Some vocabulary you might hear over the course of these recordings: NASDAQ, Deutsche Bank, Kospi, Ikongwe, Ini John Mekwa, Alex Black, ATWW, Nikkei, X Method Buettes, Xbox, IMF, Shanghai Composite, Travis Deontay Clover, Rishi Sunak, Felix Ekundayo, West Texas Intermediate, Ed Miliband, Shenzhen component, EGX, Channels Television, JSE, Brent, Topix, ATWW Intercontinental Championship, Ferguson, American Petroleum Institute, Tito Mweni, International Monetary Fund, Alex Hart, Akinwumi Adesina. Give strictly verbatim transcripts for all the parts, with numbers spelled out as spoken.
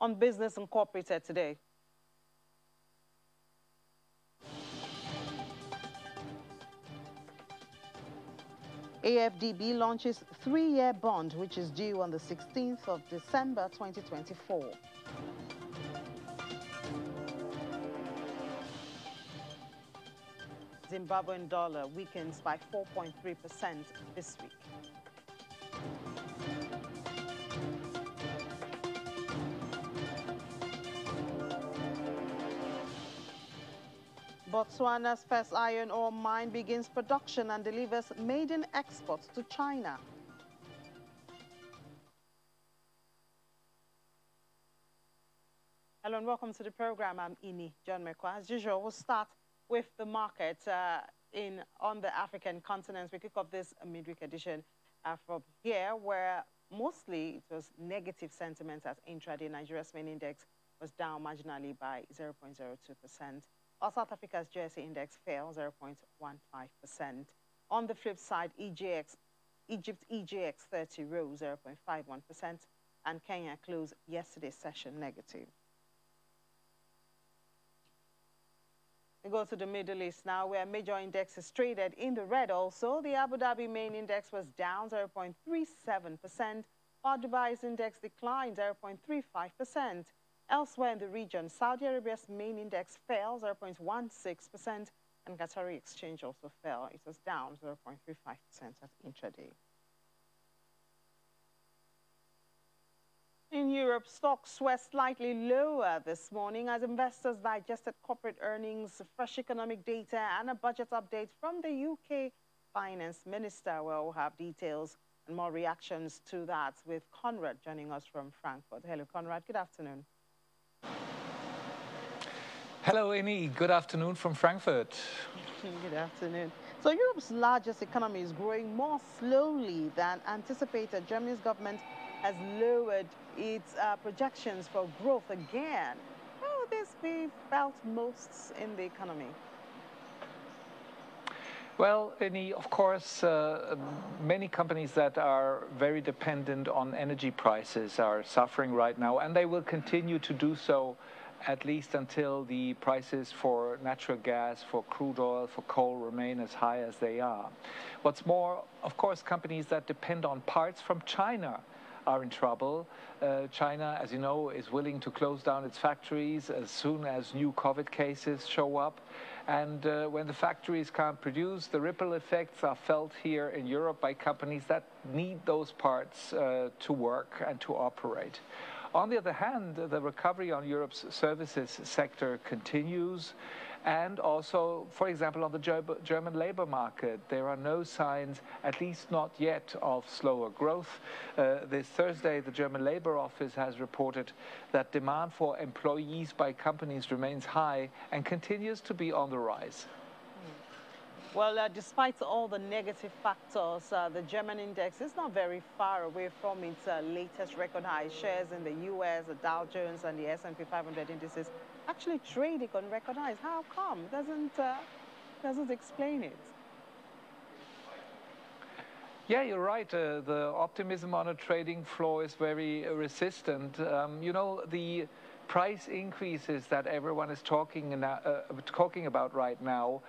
on Business Incorporated today. A F D B launches three-year bond, which is due on the sixteenth of December twenty twenty-four. Zimbabwean dollar weakens by four point three percent this week. Botswana's first iron ore mine begins production and delivers maiden exports to China. Hello and welcome to the program. I'm Ini John Mekwa. As usual, we'll start with the market uh, in on the African continent. We kick off this midweek edition uh, from here, where mostly it was negative sentiments as intraday Nigeria's main index was down marginally by zero point zero two percent. While South Africa's J S E index fell zero point one five percent. On the flip side, E G X, Egypt's E G X thirty rose zero point five one percent, and Kenya closed yesterday's session negative. We go to the Middle East now, where major indexes traded in the red also. The Abu Dhabi main index was down zero point three seven percent, while Dubai's index declined zero point three five percent. Elsewhere in the region, Saudi Arabia's main index fell zero point one six percent, and Qatari exchange also fell. It was down zero point three five percent at intraday. In Europe, stocks were slightly lower this morning as investors digested corporate earnings, fresh economic data, and a budget update from the U K finance minister. We'll have details and more reactions to that with Conrad joining us from Frankfurt. Hello, Conrad. Good afternoon. Hello, Ini. Good afternoon from Frankfurt. Good afternoon. So Europe's largest economy is growing more slowly than anticipated. Germany's government has lowered its uh, projections for growth again. How will this be felt most in the economy? Well, Ini, of course, uh, many companies that are very dependent on energy prices are suffering right now, and they will continue to do so at least until the prices for natural gas, for crude oil, for coal remain as high as they are. What's more, of course, companies that depend on parts from China are in trouble. Uh, China, as you know, is willing to close down its factories as soon as new COVID cases show up. And uh, when the factories can't produce, the ripple effects are felt here in Europe by companies that need those parts uh, to work and to operate. On the other hand, the recovery on Europe's services sector continues, and also, for example, on the German labor market, there are no signs, at least not yet, of slower growth. Uh, this Thursday, the German Labor Office has reported that demand for employees by companies remains high and continues to be on the rise. Well, uh, despite all the negative factors, uh, the German index is not very far away from its uh, latest record high. Shares in the U S, the Dow Jones and the S and P five hundred indices actually trading on record highs. How come? Doesn't, uh, doesn't explain it. Yeah, you're right. Uh, the optimism on a trading floor is very resistant. Um, you know, the price increases that everyone is talking, in, uh, talking about right now,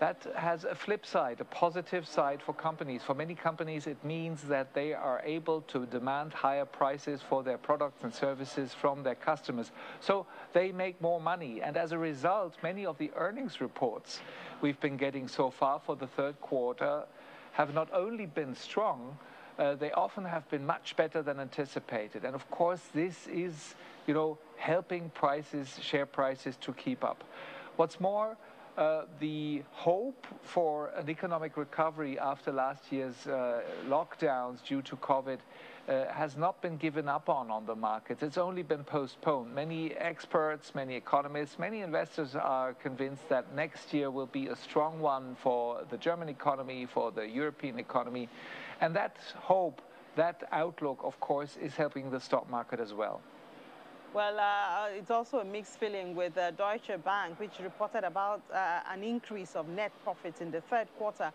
that has a flip side, a positive side for companies. For many companies, it means that they are able to demand higher prices for their products and services from their customers. So they make more money. And as a result, many of the earnings reports we've been getting so far for the third quarter have not only been strong, uh, they often have been much better than anticipated. And of course, this is, you know, helping prices, share prices to keep up. What's more, Uh, the hope for an economic recovery after last year's uh, lockdowns due to COVID uh, has not been given up on on the markets. It's only been postponed. Many experts, many economists, many investors are convinced that next year will be a strong one for the German economy, for the European economy. And that hope, that outlook, of course, is helping the stock market as well. Well, uh, it's also a mixed feeling with uh, Deutsche Bank, which reported about uh, an increase of net profits in the third quarter,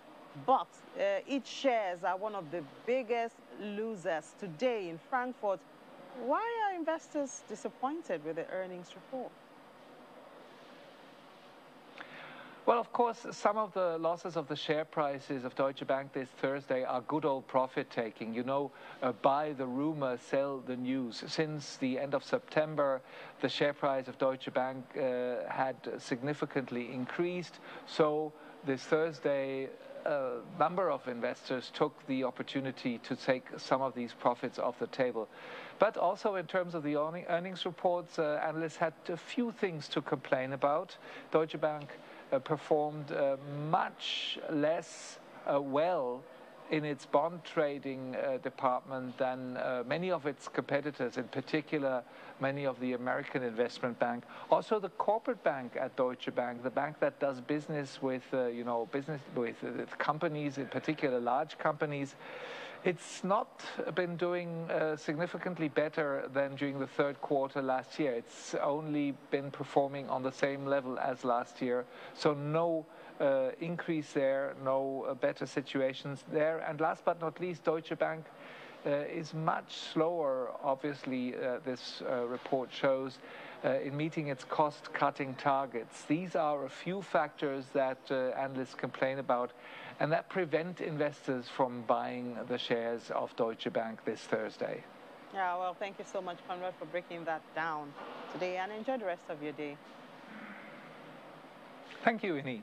but uh, its shares are one of the biggest losers today in Frankfurt. Why are investors disappointed with the earnings report? Well, of course, some of the losses of the share prices of Deutsche Bank this Thursday are good old profit-taking. You know, uh, buy the rumor, sell the news. Since the end of September, the share price of Deutsche Bank uh, had significantly increased. So this Thursday, a number of investors took the opportunity to take some of these profits off the table. But also in terms of the earnings reports, uh, analysts had a few things to complain about. Deutsche Bank Uh, performed uh, much less uh, well in its bond trading uh, department than uh, many of its competitors, in particular many of the American investment bank. Also the corporate bank at Deutsche Bank, the bank that does business with, uh, you know, business with, uh, with companies, in particular large companies, it's not been doing uh, significantly better than during the third quarter last year. It's only been performing on the same level as last year. So no uh, increase there, no uh, better situations there. And last but not least, Deutsche Bank uh, is much slower, obviously, uh, this uh, report shows, uh, in meeting its cost-cutting targets. These are a few factors that uh, analysts complain about, and that prevent investors from buying the shares of Deutsche Bank this Thursday. Yeah, well, thank you so much, Conrad, for breaking that down today, and enjoy the rest of your day. Thank you, Ini.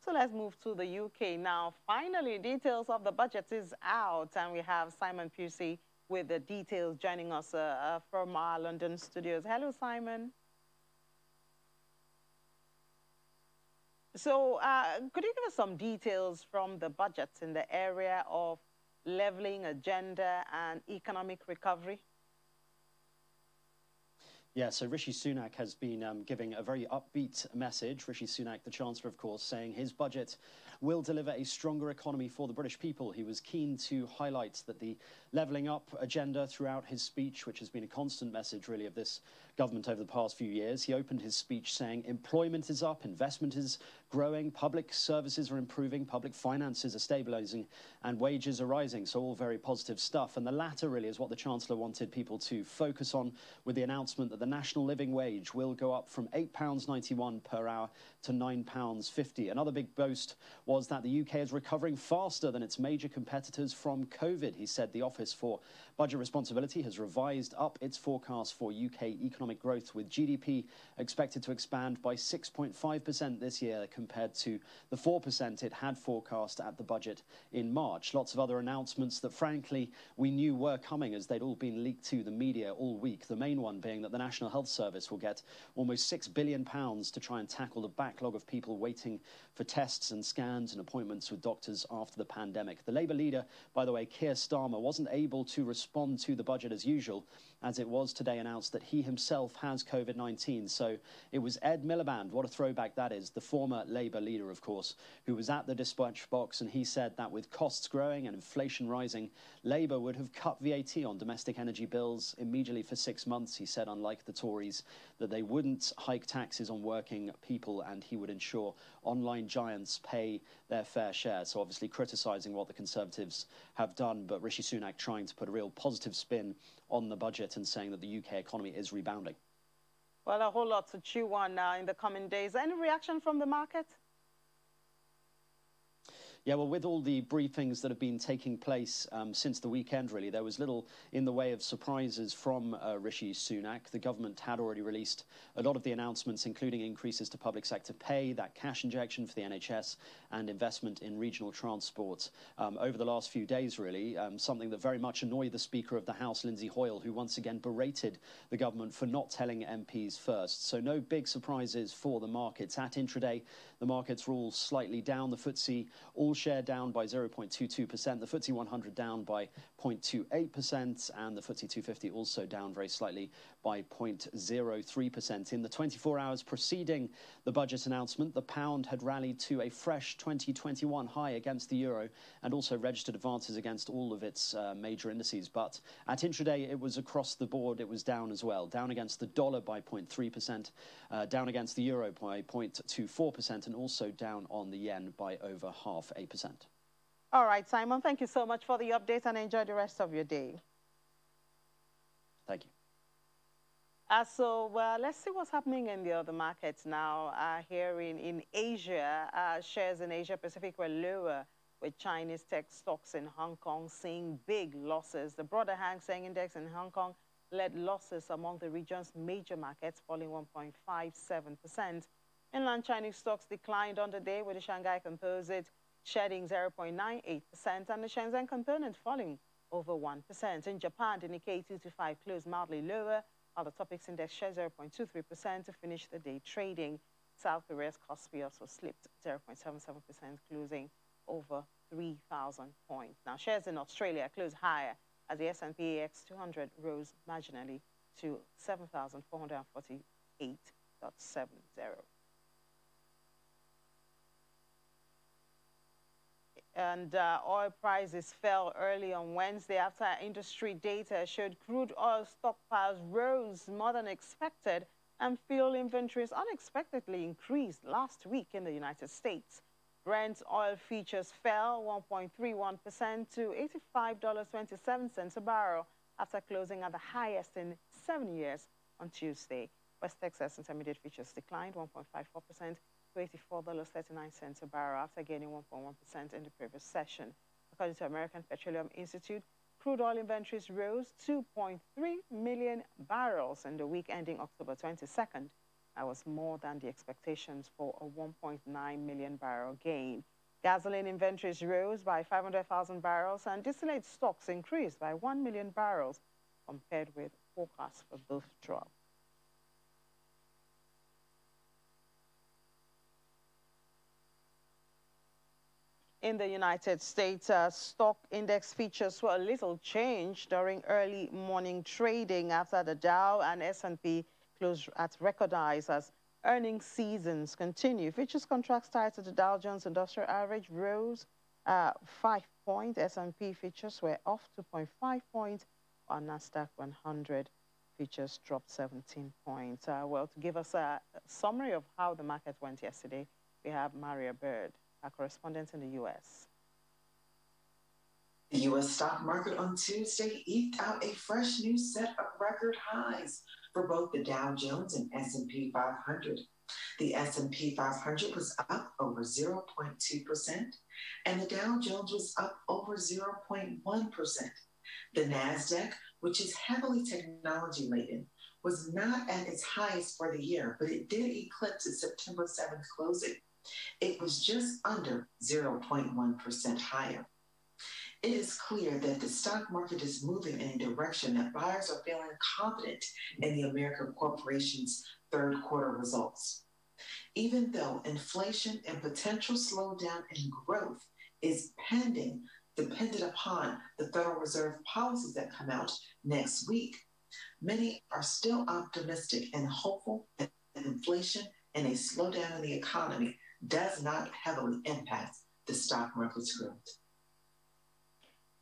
So let's move to the U K now. Finally, details of the budget is out, and we have Simon Pusey with the details joining us uh, uh, from our London studios. Hello, Simon. So uh, could you give us some details from the budget in the area of levelling agenda and economic recovery? Yeah, so Rishi Sunak has been um, giving a very upbeat message. Rishi Sunak, the Chancellor, of course, saying his budget will deliver a stronger economy for the British people. He was keen to highlight that the levelling up agenda throughout his speech, which has been a constant message, really, of this government over the past few years. He opened his speech saying employment is up, investment is growing, public services are improving, public finances are stabilising, and wages are rising. So all very positive stuff. And the latter, really, is what the Chancellor wanted people to focus on with the announcement that the national living wage will go up from eight pounds ninety-one per hour to nine pounds fifty. Another big boast was that the U K is recovering faster than its major competitors from COVID. He said the Office for Budget Responsibility has revised up its forecast for U K economic growth, with G D P expected to expand by six point five percent this year compared to the four percent it had forecast at the budget in March. Lots of other announcements that, frankly, we knew were coming, as they'd all been leaked to the media all week. The main one being that the National Health Service will get almost six billion pounds to try and tackle the backlog of people waiting for tests and scans and appointments with doctors after the pandemic. The Labour leader, by the way, Keir Starmer, wasn't able to respond to the budget as usual, as it was today announced that he himself has COVID nineteen. So it was Ed Miliband, what a throwback that is, the former Labour leader, of course, who was at the dispatch box, and he said that with costs growing and inflation rising, Labour would have cut V A T on domestic energy bills immediately for six months. He said, unlike the Tories, that they wouldn't hike taxes on working people, and he would ensure online giants pay their fair share. So obviously criticising what the Conservatives have done, but Rishi Sunak trying to put a real positive spin on the budget and saying that the U K economy is rebounding. Well, a whole lot to chew on now in the coming days. Any reaction from the market? Yeah, well, with all the briefings that have been taking place um, since the weekend, really, there was little in the way of surprises from uh, Rishi Sunak. The government had already released a lot of the announcements, including increases to public sector pay, that cash injection for the N H S, and investment in regional transport um, over the last few days, really, um, something that very much annoyed the Speaker of the House, Lindsay Hoyle, who once again berated the government for not telling M Ps first. So no big surprises for the markets. At intraday, the markets were all slightly down. The FTSE all share down by zero point two two percent, the FTSE one hundred down by zero point two eight percent, and the FTSE two fifty also down very slightly by zero point zero three percent. In the twenty-four hours preceding the budget announcement, the pound had rallied to a fresh twenty twenty-one high against the euro, and also registered advances against all of its uh, major indices. But at intraday, it was across the board. It was down as well, down against the dollar by zero point three percent, uh, down against the euro by zero point two four percent, and also down on the yen by over half a percent. All right, Simon, thank you so much for the update, and enjoy the rest of your day. Thank you. Uh, so uh, let's see what's happening in the other markets now. Uh, here in, in Asia, uh, shares in Asia Pacific were lower, with Chinese tech stocks in Hong Kong seeing big losses. The broader Hang Seng Index in Hong Kong led losses among the region's major markets, falling one point five seven percent. Inland Chinese stocks declined on the day, with the Shanghai Composite shedding zero point nine eight percent and the Shenzhen component falling over one percent. In Japan, the Nikkei two twenty-five closed mildly lower, while the Topix Index shed zero point two three percent to finish the day trading. South Korea's Kospi also slipped zero point seven seven percent, closing over three thousand points. Now, shares in Australia closed higher as the S and P A S X two hundred rose marginally to seven thousand four hundred forty-eight point seven zero. And uh, oil prices fell early on Wednesday after industry data showed crude oil stockpiles rose more than expected and fuel inventories unexpectedly increased last week in the United States. Brent oil futures fell one point three one percent to eighty-five dollars and twenty-seven cents a barrel after closing at the highest in seven years on Tuesday. West Texas Intermediate futures declined one point five four percent to eighty-four dollars and thirty-nine cents a barrel after gaining one point one percent in the previous session. According to American Petroleum Institute, crude oil inventories rose two point three million barrels in the week ending October twenty-second. That was more than the expectations for a one point nine million barrel gain. Gasoline inventories rose by five hundred thousand barrels and distillate stocks increased by one million barrels compared with forecasts for both drop. In the United States, uh, stock index features were a little changed during early morning trading after the Dow and S and P closed at record highs as earnings seasons continue. Futures contracts tied to the Dow Jones Industrial Average rose uh, five points. S and P futures were off two point five points, while NASDAQ one hundred futures dropped seventeen points. Uh, well, to give us a summary of how the market went yesterday, we have Maria Bird, our correspondent in the U S. The U S stock market on Tuesday eked out a fresh new set of record highs for both the Dow Jones and S and P five hundred. The S and P five hundred was up over zero point two percent, and the Dow Jones was up over zero point one percent. The NASDAQ, which is heavily technology-laden, was not at its highest for the year, but it did eclipse its September seventh closing. It was just under zero point one percent higher. It is clear that the stock market is moving in a direction that buyers are feeling confident in the American corporation's third quarter results. Even though inflation and potential slowdown in growth is pending, dependent upon the Federal Reserve policies that come out next week, many are still optimistic and hopeful that inflation and a slowdown in the economy does not heavily impact the stock market's growth.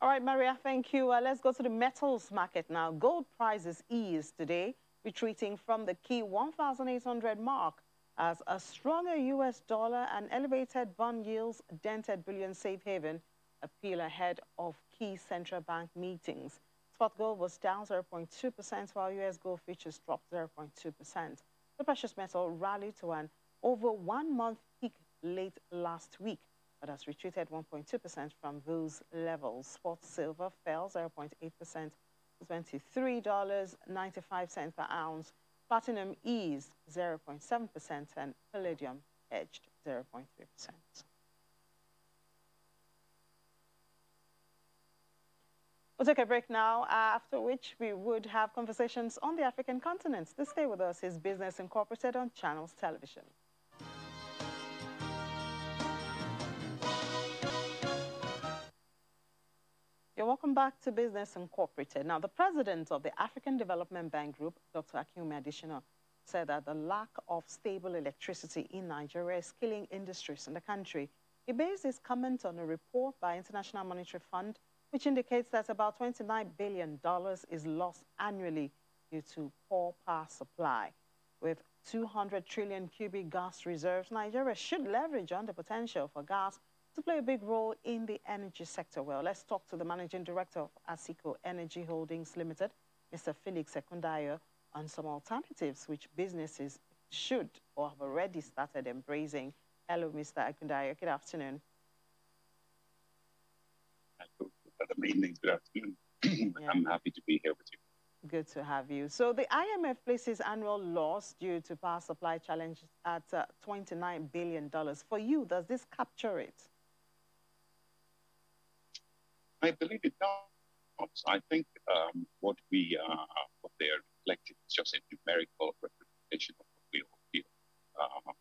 All right, Maria, thank you. Uh, let's go to the metals market now. Gold prices eased today, retreating from the key one thousand eight hundred mark as a stronger U S dollar and elevated bond yields dented bullion safe haven appeal ahead of key central bank meetings. Spot gold was down zero point two percent, while U S gold futures dropped zero point two percent. The precious metal rallied to an over one-month peak late last week, but has retreated one point two percent from those levels. Spot silver fell zero point eight percent to twenty-three dollars and ninety-five cents per ounce. Platinum eased zero point seven percent and palladium edged zero point three percent. We'll take a break now, uh, after which we would have conversations on the African continent. This Day With Us is Business Incorporated on Channels Television. You're welcome back to Business Incorporated. Now, the president of the African Development Bank Group, Doctor Akinwumi Adesina, said that the lack of stable electricity in Nigeria is killing industries in the country. He based his comment on a report by International Monetary Fund, which indicates that about twenty-nine billion dollars is lost annually due to poor power supply. With two hundred trillion cubic gas reserves, Nigeria should leverage on the potential for gas to play a big role in the energy sector. Well, let's talk to the managing director of Asiko Energy Holdings Limited, Mister Felix Ekundayo on some alternatives which businesses should or have already started embracing. Hello, Mister Ekundayo. Good afternoon. Good evening. Good afternoon. Yeah. I'm happy to be here with you. Good to have you. So the I M F places annual loss due to power supply challenge at uh, twenty-nine billion dollars. For you, does this capture it? I believe it does. I think um, what we are, what they are reflecting is just a numerical representation of what we all feel. Um,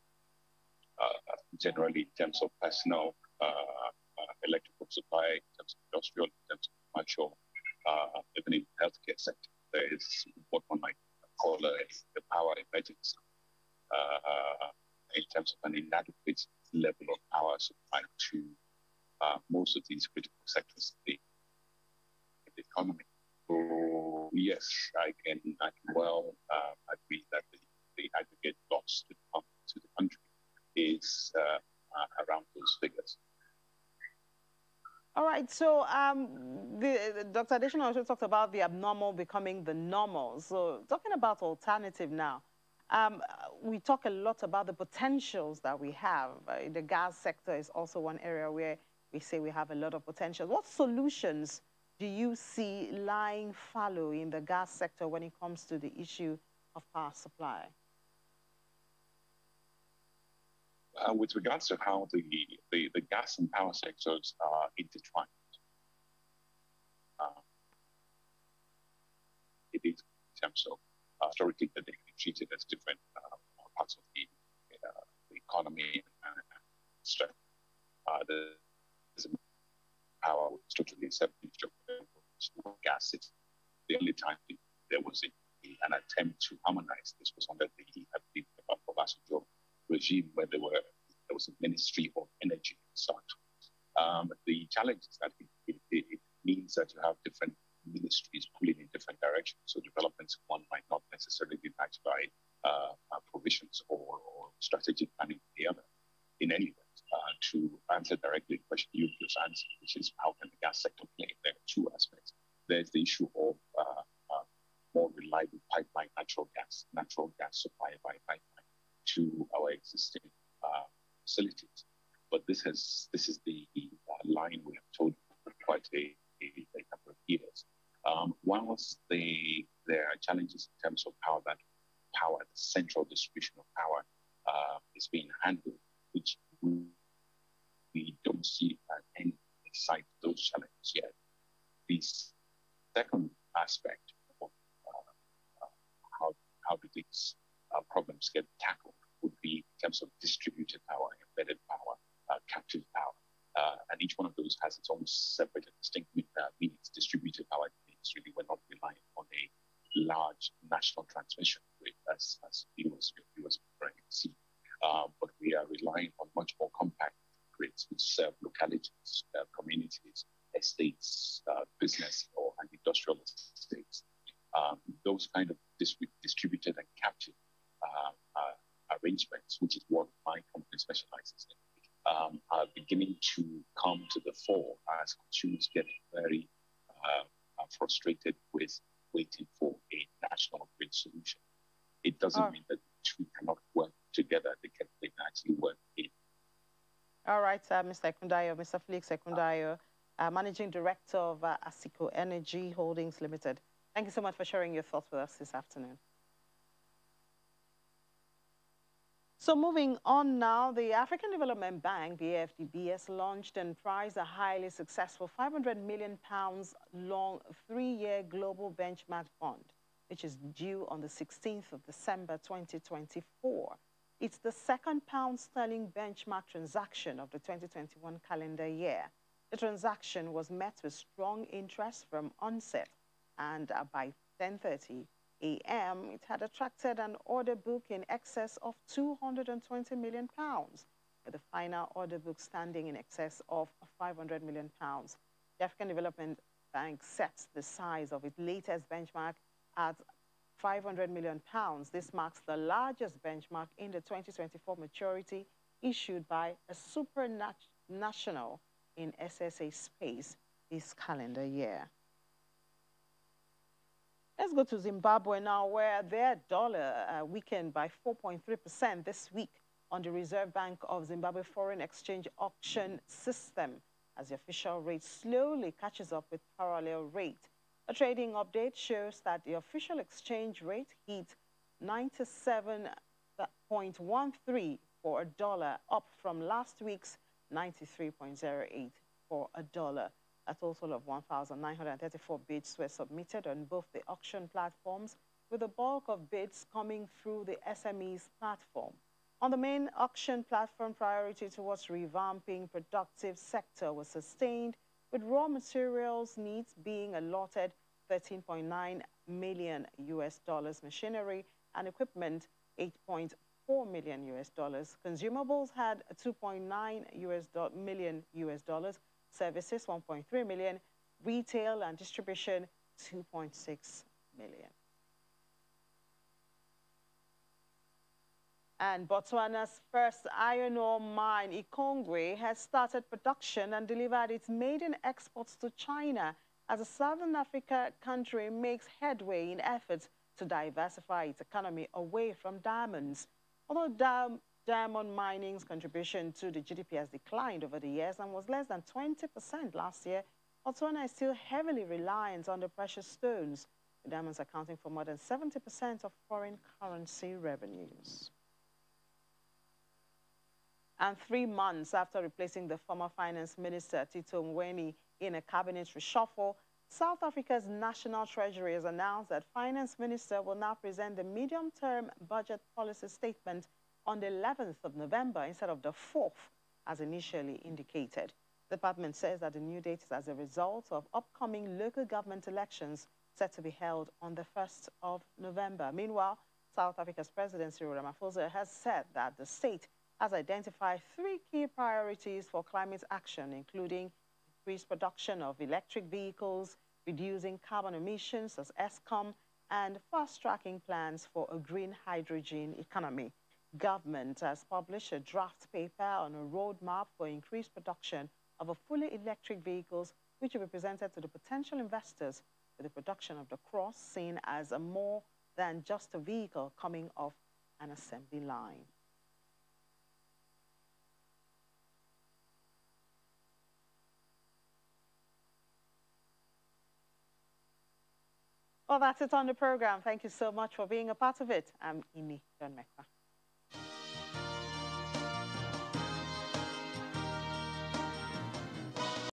uh, generally, in terms of personal uh, uh, electrical supply, in terms of industrial, in terms of commercial, uh, even in the healthcare sector. There is what one might call a, the power emergency uh, in terms of an inadequate level of power supply to uh, most of these critical sectors of the, the economy. So, yes, I can, I can well um, agree that the, the aggregate loss to the, to the country is uh, uh, around those figures. All right, so um, the, the Doctor Adesina also talked about the abnormal becoming the normal. So talking about alternative now, um, we talk a lot about the potentials that we have. Uh, the gas sector is also one area where we say we have a lot of potential. What solutions do you see lying fallow in the gas sector when it comes to the issue of power supply? Uh, with regards to how the, the, the gas and power sectors are intertwined, uh, it is in terms of uh, historically that they've been treated as different uh, parts of the, uh, the economy and strength. Uh, the power was totally separate from gas. It's the only time there was a, an attempt to harmonize this was under the, I believe, the Obasanjo regime where there were there was a Ministry of Energy and such. Um, the challenge is that it, it, it means that you have different ministries pulling in different directions. So developments one might not necessarily be matched by uh, provisions or, or strategic planning for the other. In any way, uh, to answer directly the question you just answered, which is how can the gas sector play? There are two aspects. There's the issue of uh, uh, more reliable pipeline natural gas, natural gas supply by pipeline to our existing uh, facilities, but this has this is the uh, line we have told for quite a, a, a number of years. Um, whilst they, there are challenges in terms of how that power, the central distribution of power, uh, is being handled, which we, we don't see an end in sight of those challenges yet. The second aspect of uh, how how do these Uh, problems get tackled would be in terms of distributed power, embedded power, uh, captive power, uh, and each one of those has its own separate and distinct uh, means. Distributed power means really we're not relying on a large national transmission grid, as as you as already see, uh, but we are relying on much more compact grids which serve localities, uh, communities, estates, uh, business, or and industrial estates. Um, those kind of distrib distributed and captive Uh, uh, arrangements, which is what my company specializes in, um, are beginning to come to the fore as consumers get very uh, frustrated with waiting for a national grid solution. It doesn't oh. mean that the two cannot work together. They can, they can actually work in. All right, uh, Mister Ekundayo, Mister Felix Ekundayo, uh, Managing Director of uh, Asiko Energy Holdings Limited. Thank you so much for sharing your thoughts with us this afternoon. So moving on now, the African Development Bank, the A F D B, has launched and priced a highly successful five hundred million pounds long three-year global benchmark bond, which is due on the sixteenth of December twenty twenty-four. It's the second pound sterling benchmark transaction of the twenty twenty-one calendar year. The transaction was met with strong interest from onset, and by ten thirty a m it had attracted an order book in excess of two hundred and twenty million pounds, with the final order book standing in excess of five hundred million pounds. The African Development Bank sets the size of its latest benchmark at five hundred million pounds. This marks the largest benchmark in the twenty twenty-four maturity issued by a supranational in S S A space this calendar year. Let's go to Zimbabwe now, where their dollar uh, weakened by four point three percent this week on the Reserve Bank of Zimbabwe Foreign Exchange Auction System, as the official rate slowly catches up with parallel rate. A trading update shows that the official exchange rate hit ninety-seven point one three for a dollar, up from last week's ninety-three point zero eight for a dollar. A total of one thousand nine hundred thirty-four bids were submitted on both the auction platforms, with the bulk of bids coming through the S M Es platform. On the main auction platform, priority towards revamping productive sector was sustained, with raw materials needs being allotted thirteen point nine million U S dollars, machinery and equipment eight point four million U S dollars. Consumables had two point nine million U S dollars, services one point three million, retail and distribution two point six million. And Botswana's first iron ore mine, Ikongwe, has started production and delivered its maiden exports to China, as a Southern Africa country makes headway in efforts to diversify its economy away from diamonds. Although diamond mining's contribution to the G D P has declined over the years and was less than twenty percent last year, Botswana is still heavily reliant on the precious stones, with diamonds accounting for more than seventy percent of foreign currency revenues. And three months after replacing the former finance minister, Tito Mweni, in a cabinet reshuffle, South Africa's National Treasury has announced that finance minister will now present the medium-term budget policy statement on the eleventh of November instead of the fourth, as initially indicated. The department says that the new date is as a result of upcoming local government elections set to be held on the first of November. Meanwhile, South Africa's President Cyril Ramaphosa has said that the state has identified three key priorities for climate action, including increased production of electric vehicles, reducing carbon emissions as Eskom, and fast-tracking plans for a green hydrogen economy. Government has published a draft paper on a roadmap for increased production of a fully electric vehicles, which will be presented to the potential investors, with the production of the Cross seen as a more than just a vehicle coming off an assembly line. Well, that's it on the program. Thank you so much for being a part of it. I'm Ini John Mekwa.